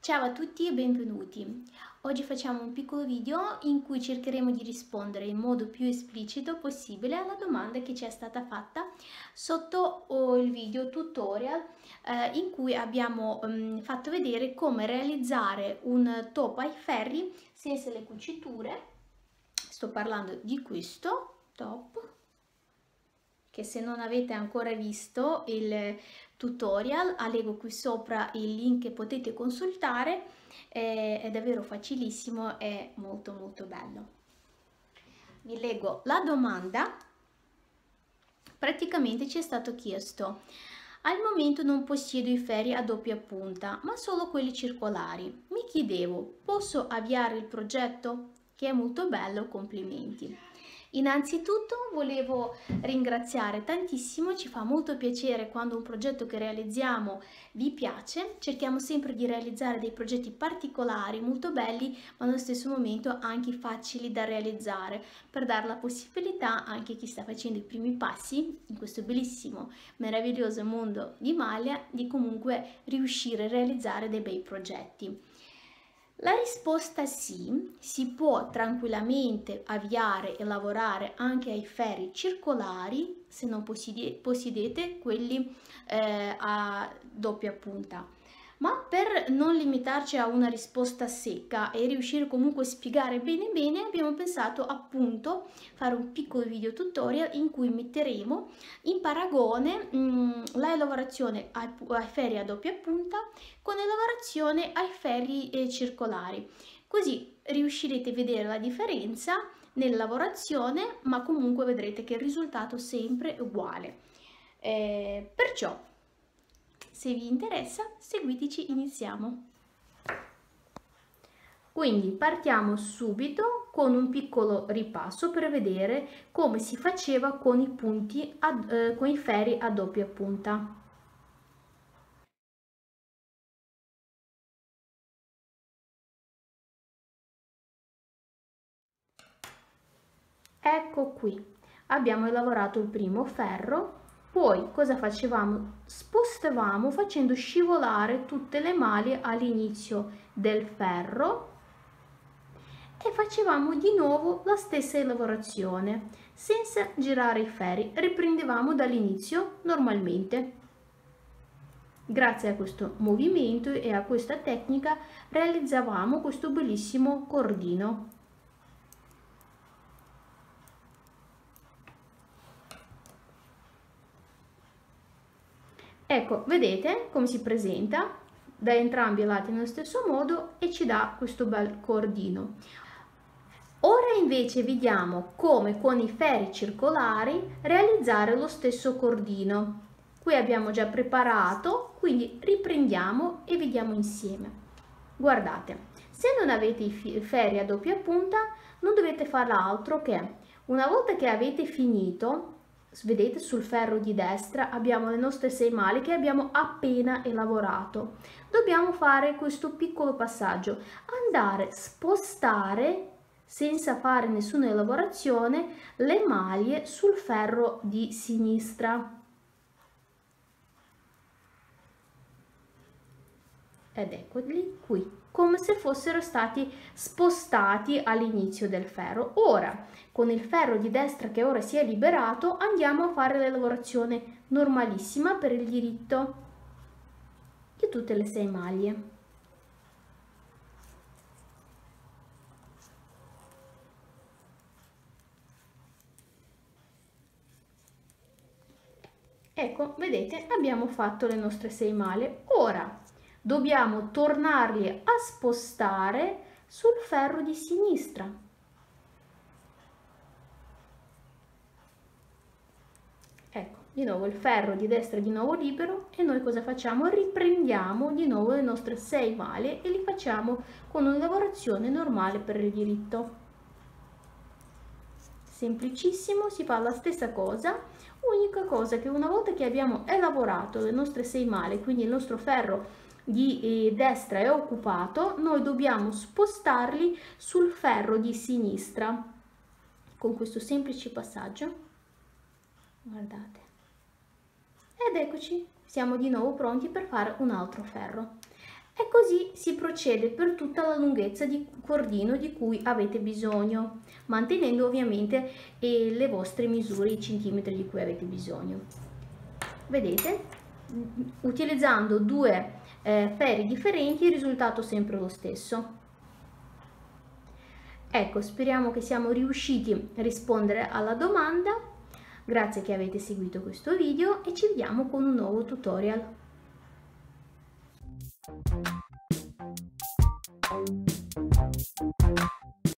Ciao a tutti e benvenuti! Oggi facciamo un piccolo video in cui cercheremo di rispondere in modo più esplicito possibile alla domanda che ci è stata fatta sotto il video tutorial in cui abbiamo fatto vedere come realizzare un topo ai ferri senza le cuciture. Sto parlando di questo top, che se non avete ancora visto il tutorial allego qui sopra il link che potete consultare, è davvero facilissimo e molto bello. Vi leggo la domanda. Praticamente ci è stato chiesto: al momento non possiedo i ferri a doppia punta ma solo quelli circolari, mi chiedevo posso avviare il progetto? Che è molto bello, complimenti. Innanzitutto volevo ringraziare tantissimo, ci fa molto piacere quando un progetto che realizziamo vi piace. Cerchiamo sempre di realizzare dei progetti particolari, molto belli, ma allo stesso momento anche facili da realizzare, per dare la possibilità anche a chi sta facendo i primi passi in questo bellissimo, meraviglioso mondo di Malia di comunque riuscire a realizzare dei bei progetti. La risposta è sì, si può tranquillamente avviare e lavorare anche ai ferri circolari se non possedete quelli a doppia punta. Ma per non limitarci a una risposta secca e riuscire comunque a spiegare bene abbiamo pensato appunto fare un piccolo video tutorial in cui metteremo in paragone la lavorazione ai ferri a doppia punta con la lavorazione ai ferri circolari, così riuscirete a vedere la differenza nella lavorazione, ma comunque vedrete che il risultato è sempre uguale. Perciò se vi interessa, seguiteci, iniziamo. Quindi partiamo subito con un piccolo ripasso per vedere come si faceva con i punti, con i ferri a doppia punta. Ecco qui, abbiamo lavorato il primo ferro. Poi cosa facevamo? Spostavamo facendo scivolare tutte le maglie all'inizio del ferro e facevamo di nuovo la stessa lavorazione senza girare i ferri, riprendevamo dall'inizio normalmente. Grazie a questo movimento e a questa tecnica realizzavamo questo bellissimo cordino. Ecco, vedete come si presenta da entrambi i lati nello stesso modo e ci dà questo bel cordino. Ora invece vediamo come con i ferri circolari realizzare lo stesso cordino. Qui abbiamo già preparato, quindi riprendiamo e vediamo insieme. Guardate, se non avete i ferri a doppia punta non dovete fare altro che, una volta che avete finito, vedete sul ferro di destra abbiamo le nostre 6 maglie che abbiamo appena elaborato. Dobbiamo fare questo piccolo passaggio, andare a spostare senza fare nessuna elaborazione le maglie sul ferro di sinistra. Ed eccoli qui, come se fossero stati spostati all'inizio del ferro. Ora, con il ferro di destra che ora si è liberato, andiamo a fare la lavorazione normalissima per il diritto di tutte le 6 maglie. Ecco, vedete, abbiamo fatto le nostre 6 maglie. Ora dobbiamo tornarli a spostare sul ferro di sinistra. Ecco, di nuovo il ferro di destra di nuovo libero e noi cosa facciamo? Riprendiamo di nuovo le nostre 6 maglie e li facciamo con una lavorazione normale per il diritto. Semplicissimo, si fa la stessa cosa, unica cosa che una volta che abbiamo elaborato le nostre 6 maglie, quindi il nostro ferro di destra è occupato, noi dobbiamo spostarli sul ferro di sinistra con questo semplice passaggio. Guardate, Ed eccoci, siamo di nuovo pronti per fare un altro ferro. E così si procede per tutta la lunghezza di cordino di cui avete bisogno, mantenendo ovviamente le vostre misure, i centimetri di cui avete bisogno. Vedete? Utilizzando due ferri differenti, il risultato è sempre lo stesso. Ecco, speriamo che siamo riusciti a rispondere alla domanda. Grazie che avete seguito questo video e ci vediamo con un nuovo tutorial.